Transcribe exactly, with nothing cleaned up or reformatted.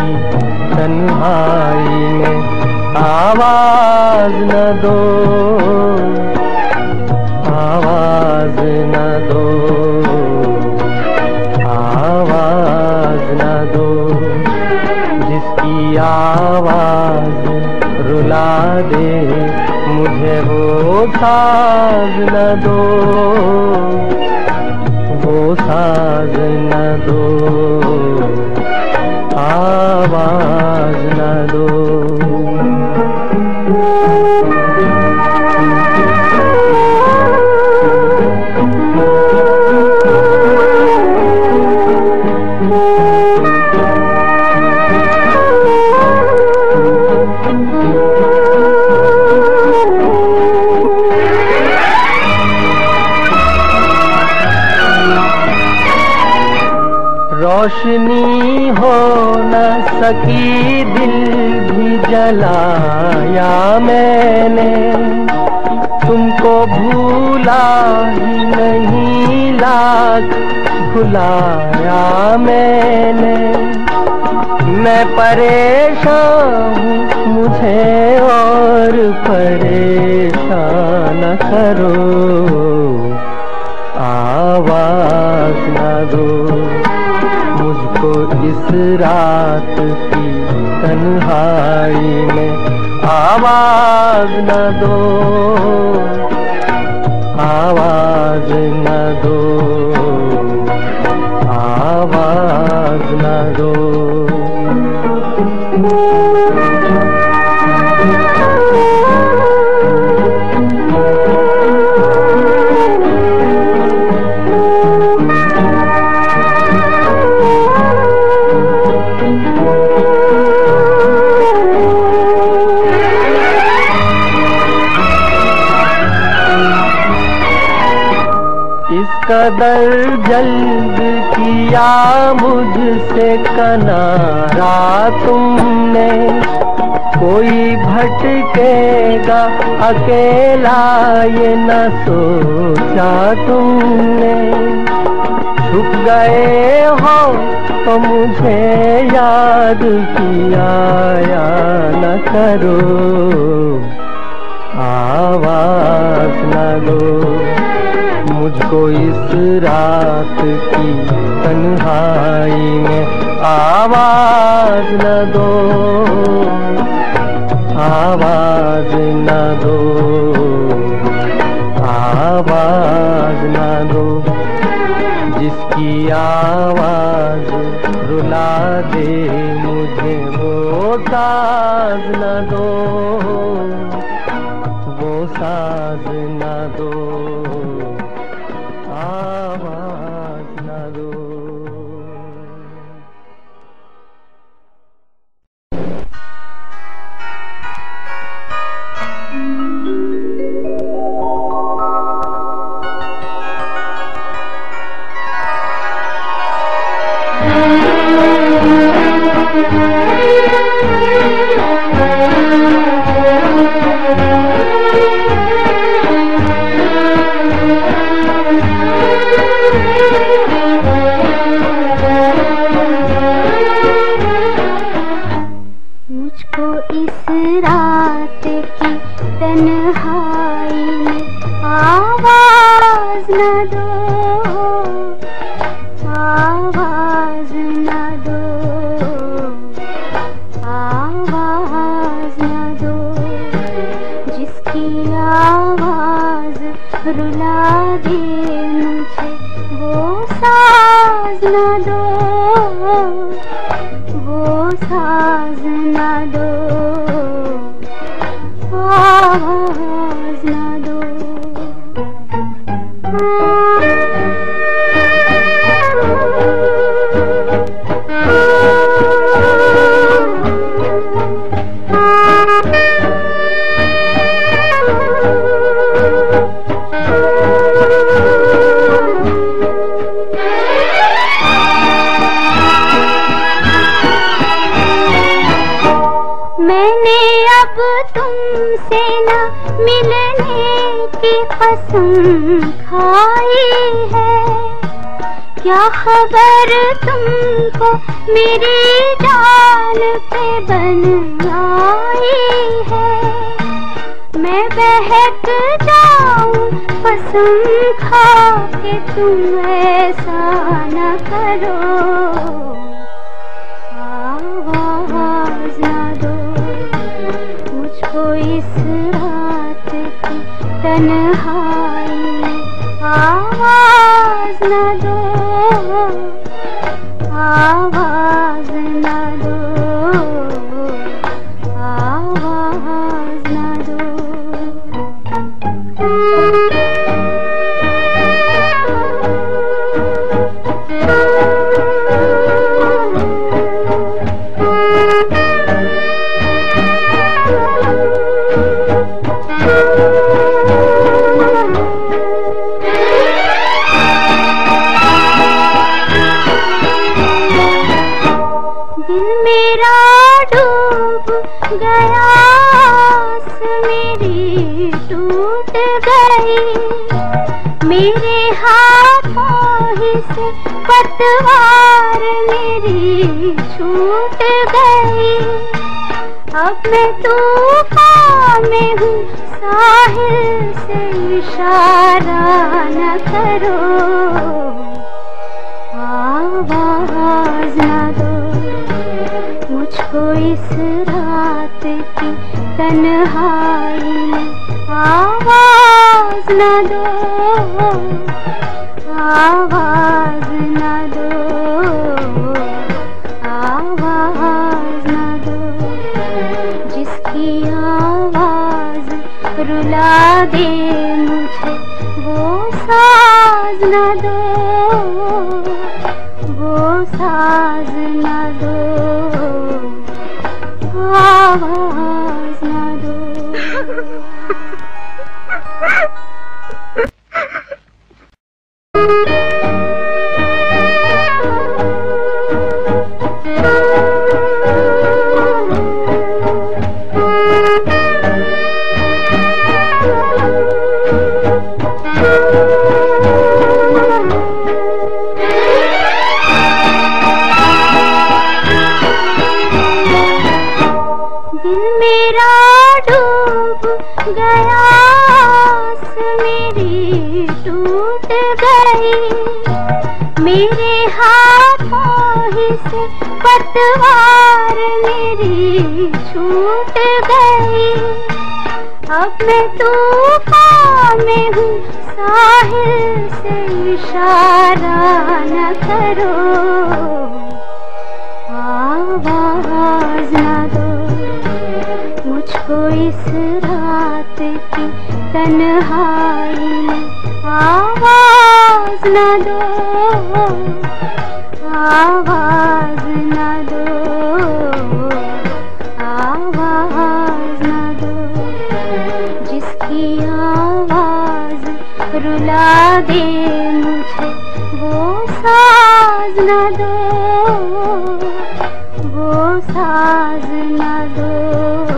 तन्हाई में आवाज न दो, आवाज न दो, आवाज न दो। जिसकी आवाज रुला दे मुझे वो साज न दो, वो साज न दो, आवाज न दो। रोशनी हो न सकी दिल भी जलाया मैंने, तुमको भूला ही नहीं लाख भुलाया मैंने। मैं परेशान हूँ मुझे और परेशान करो, आवाज़ न दो मुझको इस रात की तन्हाई में, आवाज न दो, आवाज न दो, आवाज न दो। कदर जल्द किया मुझसे कनारा तुमने, कोई भटकेगा अकेला ये न सोचा तुमने। छुप गए हो तो मुझे याद किया या न करो, आवाज न दो मुझको इस रात की तन्हाई में, आवाज न दो, आवाज न दो, आवाज न दो। जिसकी आवाज रुला दे मुझे वो साज न दो, वो साज न दो। खबर तुमको मेरी जान द्वार पे बन आई है। मैं बहक जाऊं कसम खा के तुम ऐसा न करो, आवाज न दो मुझको इस रात की तन्हाई में, आवाज न दो आवाज न दो आवाज न दो। मेरे हाथों से पतवार मेरी छूट गई, अब मैं तूफान में हूँ साहिल से इशारा न करो, आवाज न दो मुझको इस रात की तन्हाई में, आवाज न दो आवाज न दो आवाज न दो। जिसकी आवाज रुला दे मुझे वो साज न दो, वो साज न दो आवाज न दो। मेरे हाथों से पतवार मेरी छूट गई, अब मैं तूफान में हूँ साहिल से इशारा न करो, आवाज न दो मुझको इस रात की तन्हाई में, आवाज न दो आवाज न दो आवाज न दो। जिसकी आवाज रुला दे मुझे वो साज न दो, वो साज न दो।